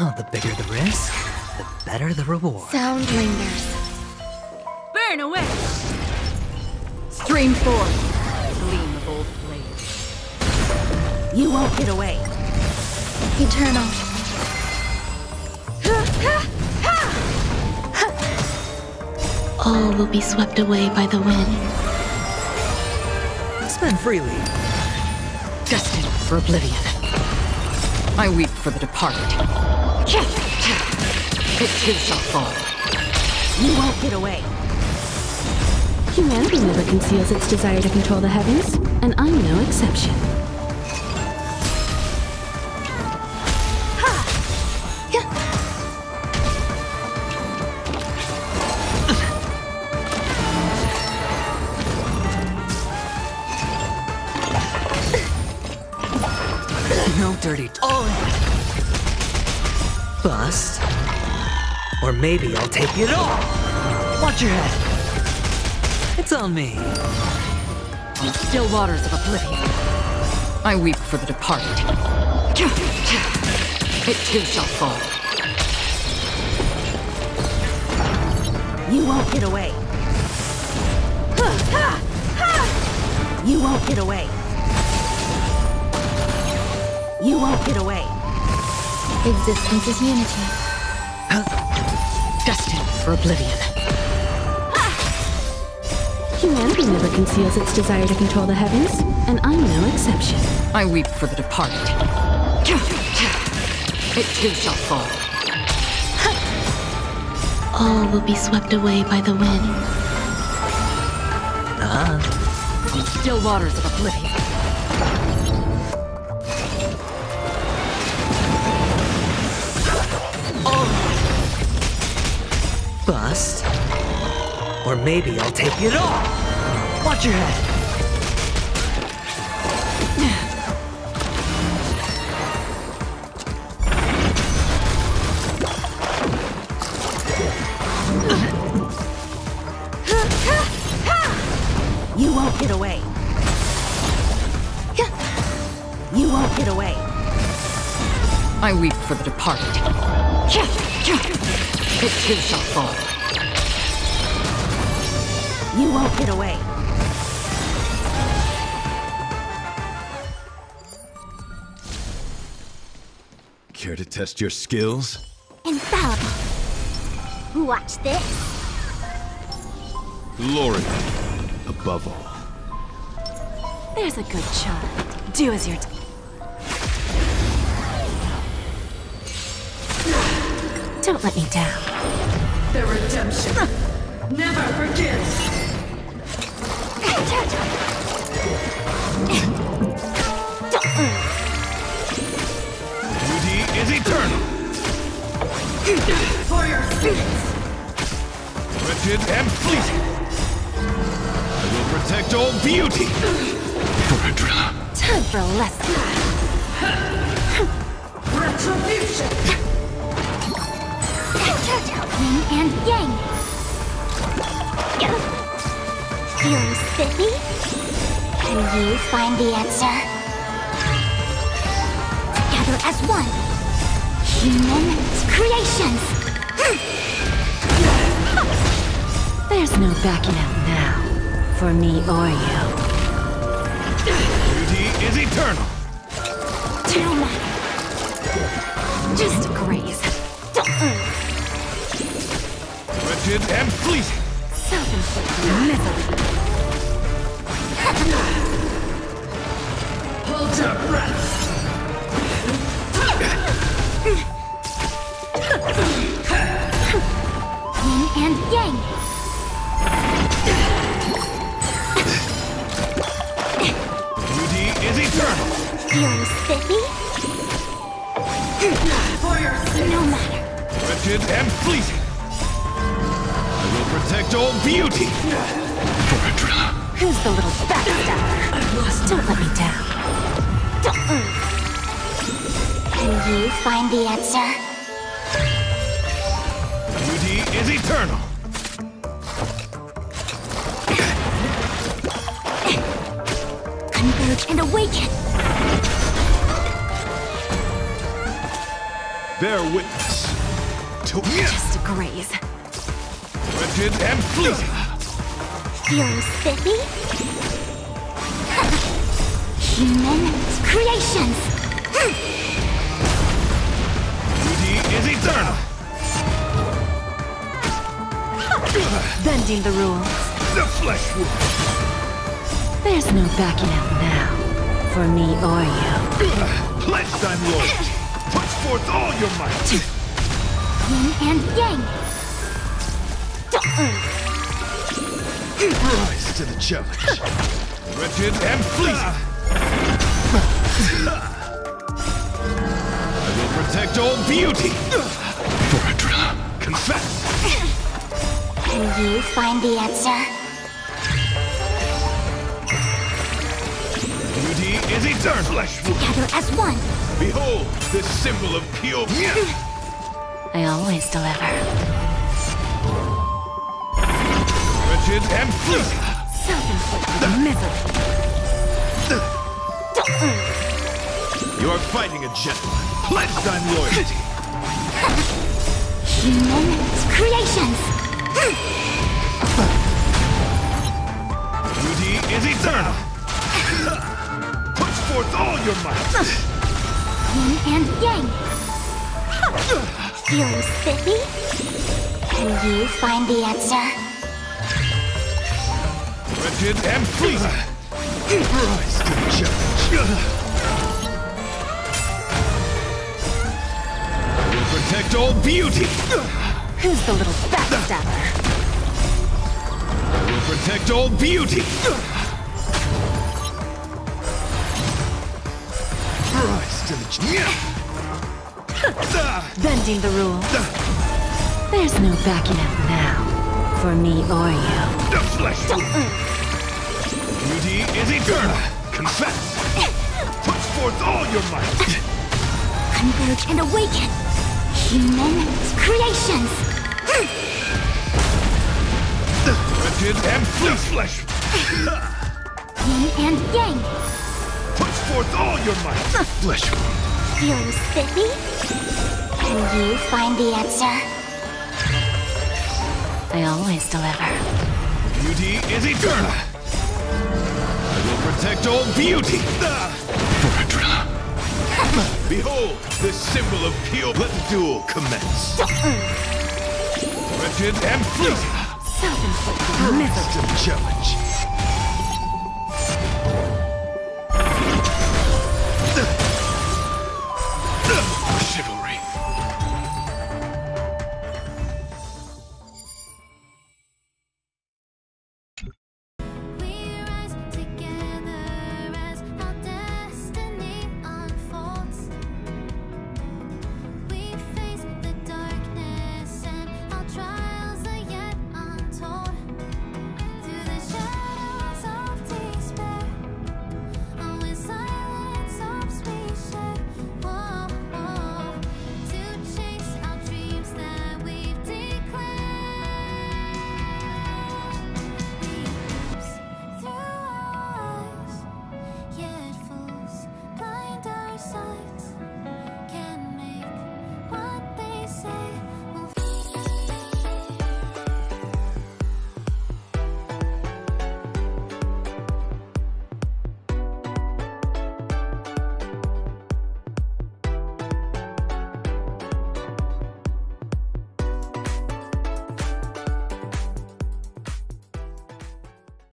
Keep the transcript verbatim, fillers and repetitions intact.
Oh, the bigger the risk, the better the reward. Sound lingers. Burn away! Stream forth, gleam of old blades. You won't get away. Eternal. All will be swept away by the wind. Spend freely. Destined for oblivion. I weep for the departed. It too shall fall. You won't get away. Humanity never conceals its desire to control the heavens, and I'm no exception. No dirty all in. Bust? Or maybe I'll take it all! Watch your head! It's on me. On still waters of oblivion, I weep for the departed. It too shall fall. You won't get away. You won't get away. You won't get away. Existence is unity. Destined for oblivion. Humanity never conceals its desire to control the heavens, and I'm no exception. I weep for the departed. It too shall fall. All will be swept away by the wind. Ah. On still waters of oblivion. Oh. Bust? Or maybe I'll take it all! Watch your head! You won't get away! You won't get away! I weep for the departed. It too shall fall. You won't get away. Care to test your skills? Infallible. Watch this. Glory, above all. There's a good child. Do as you're told. Don't let me down. The redemption never forgives. Beauty is eternal. For your sins, wretched and fleeting, I will protect all beauty. For Adrilla. Time for a lesson. Retribution. Yin and yang. Feeling spiffy? Can you find the answer? Together as one. Human creations. There's no backing out now. For me or you. Beauty is eternal. Too much. Just a graze. Wretched and fleeting. Self-inflicted misery. Hold your breath. Yin and yang. Beauty is eternal. Feeling spiffy? For your sins. No matter. Wretched and fleeting. I will protect all beauty. For Adrilla. Who's the little backstabber? I've lost. Don't let me down. Can you find the answer? Beauty is eternal. Converge and awaken. Bear witness to just a graze. Wretched and fleeting. Feeling sippy? Human creations. Beauty is eternal. Bending the rules. The flesh wound. There's no backing out now, for me or you. Pledge thy lord. Put forth all your might. Yin and yang. Rise to the challenge. Wretched and fleeting. I will protect all beauty. Voradrilla, confess. Can you find the answer? Beauty is eternal. Flesh wound. Together as one. Behold, this symbol of pure beauty. I always deliver. Wretched and fleeting. Self-inflicted misery. You are fighting a gentleman. Pledge thy loyalty. Human creations. Beauty is eternal. Put forth all your might. Yin and yang. Feeling sippy? Can you find the answer? Wretched and fleeting. Rise to the challenge. I will protect all beauty. Who's the little backstabber? I will protect all beauty! Rise to the challenge! Bending the rules. There's no backing out now, for me or you. The flesh! Beauty is eternal! Confess! Put forth all your might! Converge and awaken! Human creations! Wretched and flesh. Yin and yang. Put forth all your might. Flesh wound. Feeling sippy? Can you find the answer? I always deliver. Beauty is eternal. I will protect all beauty. Voradrilla. Behold, the symbol of pure. Let the duel commence. Wretched and fleeting. Rise to the challenge.